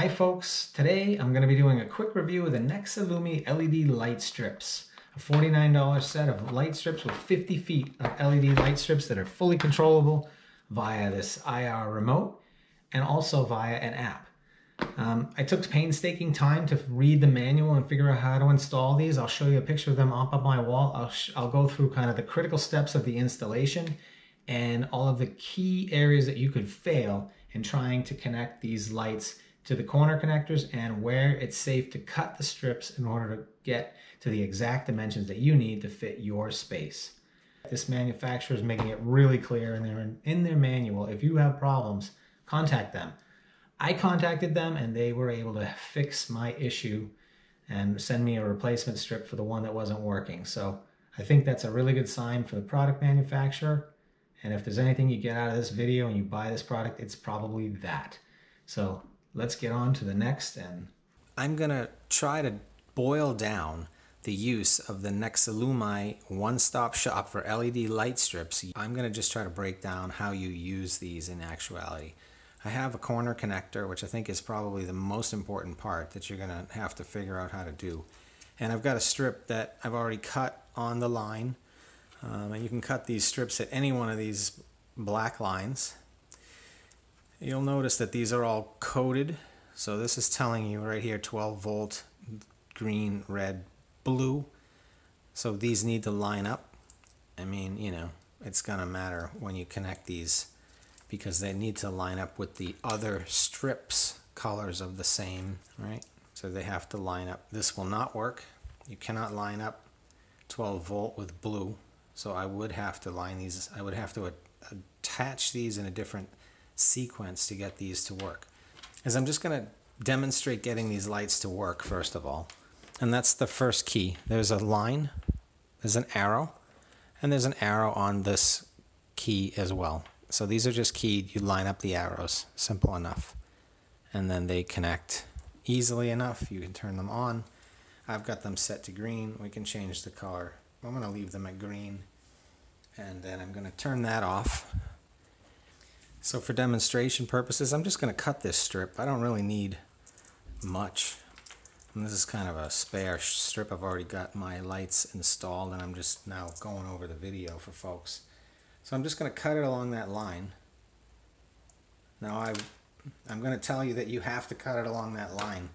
Hi folks, today I'm going to be doing a quick review of the NEXillumi LED light strips. A $49 set of light strips with 50 feet of LED light strips that are fully controllable via this IR remote and also via an app. I took painstaking time to read the manual and figure out how to install these. I'll show you a picture of them up on my wall. I'll go through kind of the critical steps of the installation and all of the key areas that you could fail in trying to connect these lights to the corner connectors and where it's safe to cut the strips in order to get to the exact dimensions that you need to fit your space. This manufacturer is making it really clear in their manual, if you have problems, contact them. I contacted them and they were able to fix my issue and send me a replacement strip for the one that wasn't working. So I think that's a really good sign for the product manufacturer. And if there's anything you get out of this video and you buy this product, it's probably that. So let's get on to the next, and I'm gonna try to boil down the use of the NEXillumi one-stop shop for LED light strips. I'm gonna just try to break down how you use these in actuality. I have a corner connector, which I think is probably the most important part that you're gonna have to figure out how to do. And I've got a strip that I've already cut on the line, and you can cut these strips at any one of these black lines. You'll notice that these are all coded. So this is telling you right here, 12 volt, green, red, blue. So these need to line up. I mean, you know, it's gonna matter when you connect these because they need to line up with the other strips, colors of the same, right? So they have to line up. This will not work. You cannot line up 12 volt with blue. So I would have to line these. I would have to attach these in a different sequence to get these to work. As I'm just going to demonstrate getting these lights to work first of all, and that's the first key. There's a line, there's an arrow, and there's an arrow on this key as well. So these are just keyed. You line up the arrows, simple enough, and then they connect easily enough. You can turn them on. I've got them set to green. We can change the color. I'm going to leave them at green, and then I'm going to turn that off. So for demonstration purposes, I'm just going to cut this strip. I don't really need much. And this is kind of a spare strip. I've already got my lights installed and I'm just now going over the video for folks. So I'm just going to cut it along that line. Now I'm going to tell you that you have to cut it along that line.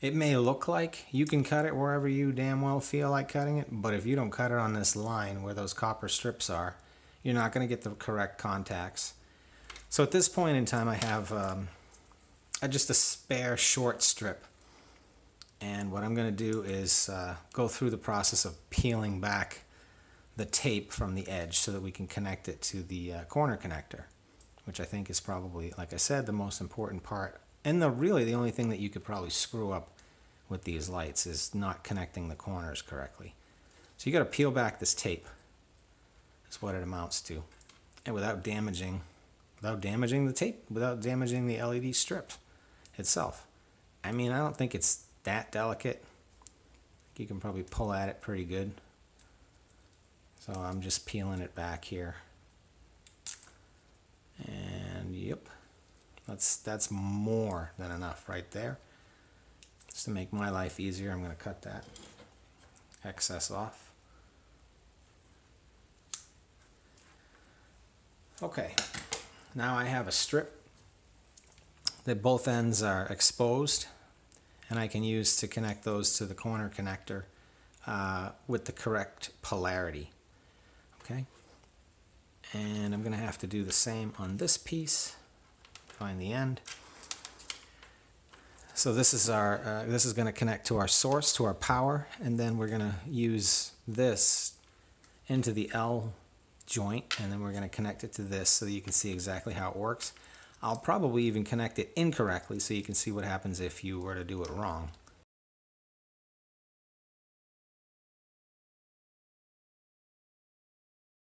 It may look like you can cut it wherever you damn well feel like cutting it, but if you don't cut it on this line where those copper strips are, you're not going to get the correct contacts. So at this point in time, I have just a spare short strip. And what I'm going to do is go through the process of peeling back the tape from the edge so that we can connect it to the corner connector, which I think is probably, like I said, the most important part. And really the only thing that you could probably screw up with these lights is not connecting the corners correctly. So you got to peel back this tape. That's what it amounts to. And without damaging the tape, without damaging the LED strip itself. I mean, I don't think it's that delicate. You can probably pull at it pretty good. So I'm just peeling it back here. And yep, that's more than enough right there. Just to make my life easier, I'm going to cut that excess off. Okay. Now I have a strip that both ends are exposed, and I can use to connect those to the corner connector with the correct polarity. Okay, and I'm going to have to do the same on this piece. Find the end. So this is our this is going to connect to our source, to our power, and then we're going to use this into the L joint, and then we're going to connect it to this so that you can see exactly how it works. I'll probably even connect it incorrectly so you can see what happens if you were to do it wrong.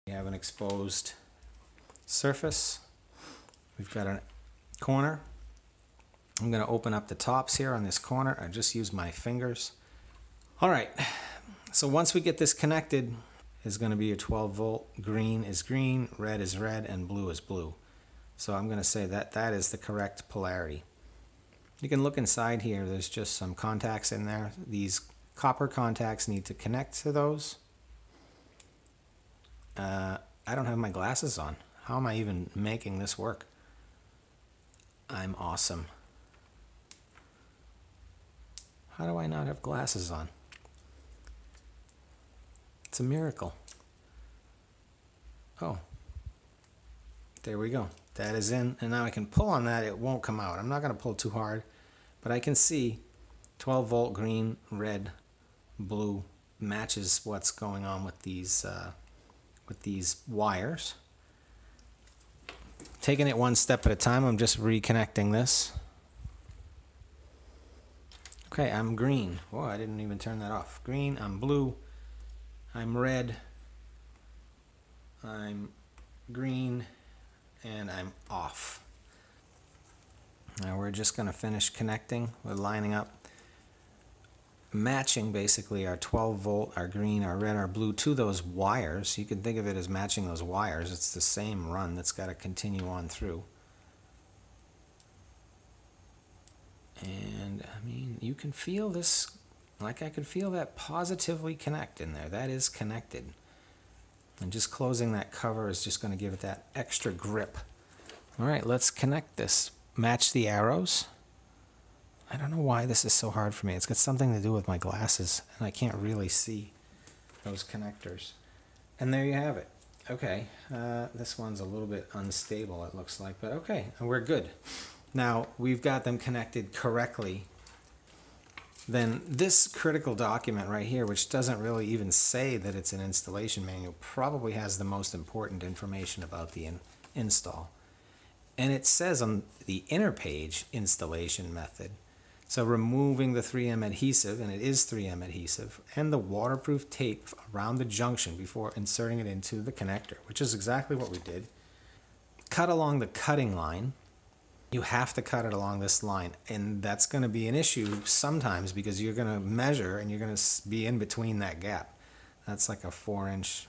We have an exposed surface. We've got a corner. I'm going to open up the tops here on this corner. I just use my fingers. All right, so once we get this connected, is going to be a 12 volt. Green, red is red, and blue is blue. So I'm going to say that that is the correct polarity. You can look inside here. There's just some contacts in there. These copper contacts need to connect to those. I don't have my glasses on. How am I even making this work? I'm awesome. How do I not have glasses on? It's a miracle. Oh, there we go. That is in, and now I can pull on that. It won't come out. I'm not going to pull too hard, but I can see 12 volt green, red, blue matches what's going on with these wires. Taking it one step at a time, I'm just reconnecting this. Okay, I'm green. Whoa, I didn't even turn that off. Green, I'm blue, I'm red, I'm green, and I'm off. Now we're just going to finish connecting. We're lining up, matching basically our 12 volt, our green, our red, our blue to those wires. You can think of it as matching those wires. It's the same run that's got to continue on through. And I mean, you can feel this, like I could feel that positively connect in there. That is connected. And just closing that cover is just going to give it that extra grip. All right, let's connect this. Match the arrows. I don't know why this is so hard for me. It's got something to do with my glasses, and I can't really see those connectors. And there you have it. Okay, this one's a little bit unstable, it looks like, but okay, we're good. Now, we've got them connected correctly. Then this critical document right here, which doesn't really even say that it's an installation manual, probably has the most important information about the install. And it says on the inner page, installation method. So removing the 3M adhesive, and it is 3M adhesive, and the waterproof tape around the junction before inserting it into the connector, which is exactly what we did. Cut along the cutting line. You have to cut it along this line, and that's going to be an issue sometimes because you're going to measure and you're going to be in between that gap. That's like a 4-inch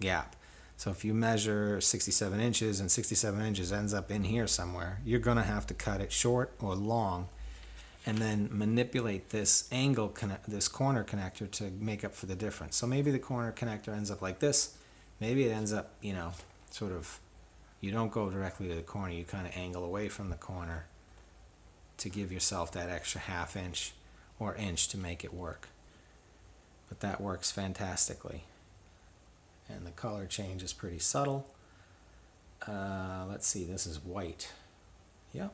gap. So if you measure 67 inches and 67 inches ends up in here somewhere, you're going to have to cut it short or long and then manipulate this angle, this corner connector to make up for the difference. So maybe the corner connector ends up like this. Maybe it ends up, you know, sort of, you don't go directly to the corner, you kind of angle away from the corner to give yourself that extra ½ inch or inch to make it work. But that works fantastically. And the color change is pretty subtle. Let's see, this is white. Yep.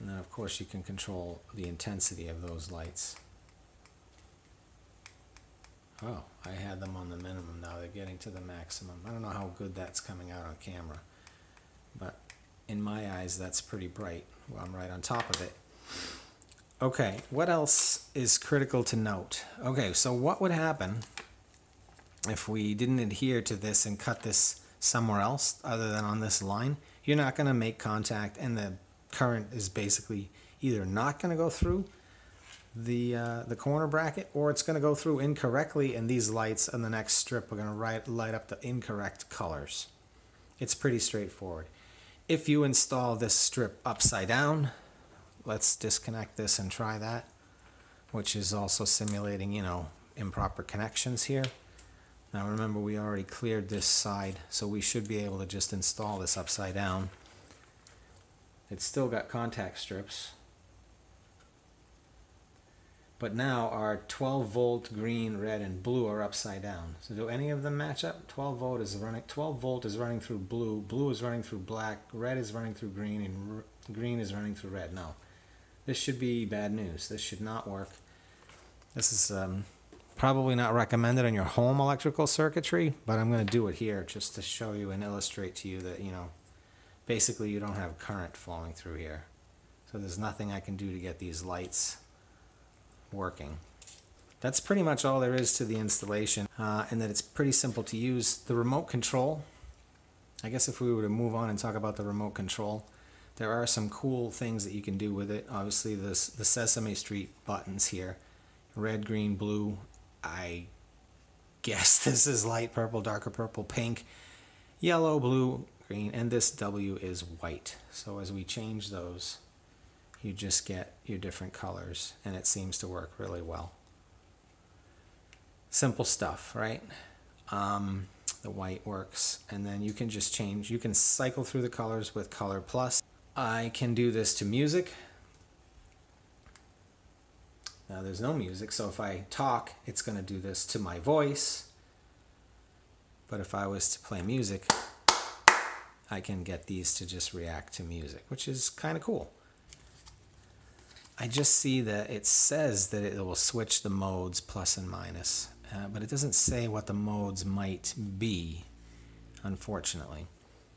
And then of course you can control the intensity of those lights. Oh, I had them on the minimum, now they're getting to the maximum. I don't know how good that's coming out on camera, but in my eyes that's pretty bright. Well, I'm right on top of it. Okay, what else is critical to note? Okay, so what would happen if we didn't adhere to this and cut this somewhere else other than on this line? You're not going to make contact, and the current is basically either not going to go through the corner bracket, or it's going to go through incorrectly, and these lights on the next strip are going to light up the incorrect colors. It's pretty straightforward. If you install this strip upside down, let's disconnect this and try that, which is also simulating, you know, improper connections here. Now remember, we already cleared this side, so we should be able to just install this upside down. It's still got contact strips. But now our 12 volt green, red, and blue are upside down. So do any of them match up? 12 volt is running through blue, blue is running through black, red is running through green, and green is running through red. No, this should be bad news. This should not work. This is probably not recommended on your home electrical circuitry, but I'm going to do it here just to show you and illustrate to you that, you know, basically you don't have current flowing through here. So there's nothing I can do to get these lights working. That's pretty much all there is to the installation, and that it's pretty simple to use. The remote control, I guess if we were to move on and talk about the remote control, there are some cool things that you can do with it. Obviously this, the Sesame Street buttons here, red, green, blue, I guess this is light purple, darker purple, pink, yellow, blue, green, and this W is white. So as we change those, you just get your different colors, and it seems to work really well. Simple stuff, right? The white works, and then you can just change. You can cycle through the colors with Color Plus. I can do this to music. Now there's no music, so if I talk, it's going to do this to my voice. But if I was to play music, I can get these to just react to music, which is kind of cool. I just see that it says that it will switch the modes plus and minus, but it doesn't say what the modes might be, unfortunately.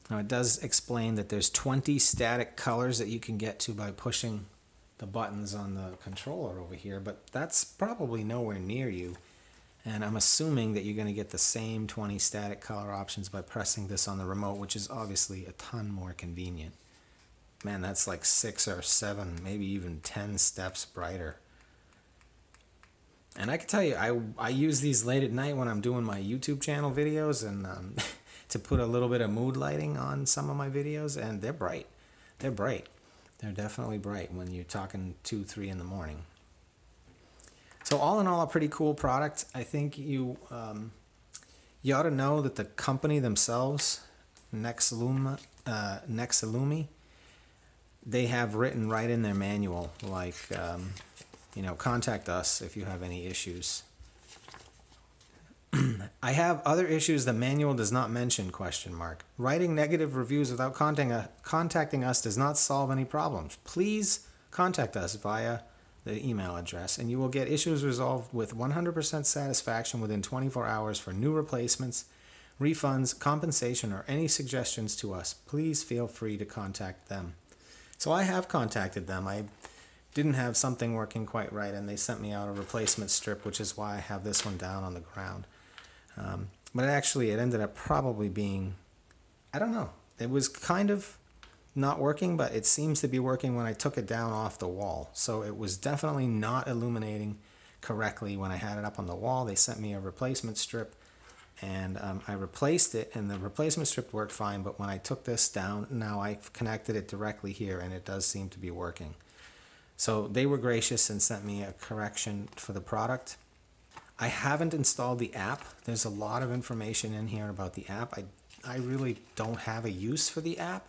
Now it does explain that there's 20 static colors that you can get to by pushing the buttons on the controller over here, but that's probably nowhere near you. And I'm assuming that you're going to get the same 20 static color options by pressing this on the remote, which is obviously a ton more convenient. Man, that's like 6 or 7, maybe even 10 steps brighter. And I can tell you, I use these late at night when I'm doing my YouTube channel videos and to put a little bit of mood lighting on some of my videos, and they're bright. They're bright. They're definitely bright when you're talking 2, 3 in the morning. So all in all, a pretty cool product. I think you ought to know that the company themselves, NEXillumi, they have written right in their manual, like, you know, contact us if you have any issues. I have other issues the manual does not mention, ? Writing negative reviews without contacting us does not solve any problems. Please contact us via the email address, and you will get issues resolved with 100% satisfaction within 24 hours for new replacements, refunds, compensation, or any suggestions to us. Please feel free to contact them. So I have contacted them. I didn't have something working quite right, and they sent me out a replacement strip, which is why I have this one down on the ground. But it ended up probably being, I don't know, it was kind of not working, but it seems to be working when I took it down off the wall. So it was definitely not illuminating correctly when I had it up on the wall. They sent me a replacement strip, and I replaced it, and the replacement strip worked fine. But when I took this down, now I've connected it directly here, and it does seem to be working. So they were gracious and sent me a correction for the product. I haven't installed the app. There's a lot of information in here about the app. I really don't have a use for the app.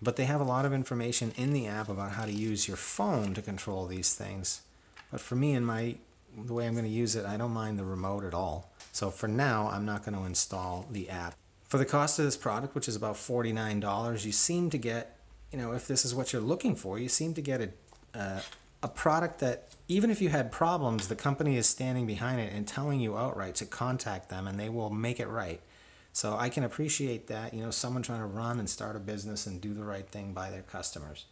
But they have a lot of information in the app about how to use your phone to control these things. But for me and the way I'm going to use it, I don't mind the remote at all. So for now, I'm not going to install the app. For the cost of this product, which is about $49, you seem to get, you know, if this is what you're looking for, you seem to get a product that, even if you had problems, the company is standing behind it and telling you outright to contact them, and they will make it right. So I can appreciate that, you know, someone trying to run and start a business and do the right thing by their customers.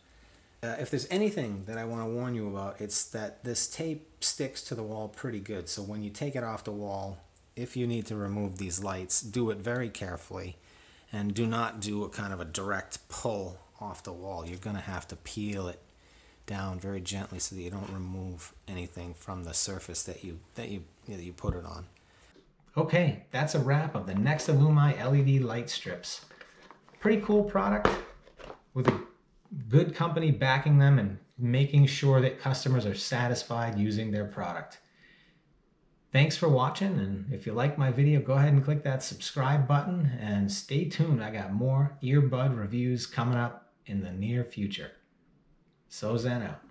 If there's anything that I want to warn you about, it's that this tape sticks to the wall pretty good. So when you take it off the wall, if you need to remove these lights, do it very carefully, and do not do a kind of a direct pull off the wall. You're going to have to peel it down very gently so that you don't remove anything from the surface that you put it on. Okay, that's a wrap of the NEXillumi LED light strips. Pretty cool product with a good company backing them and making sure that customers are satisfied using their product. Thanks for watching, and if you like my video, go ahead and click that subscribe button, and stay tuned. I got more earbud reviews coming up in the near future. So Zen out.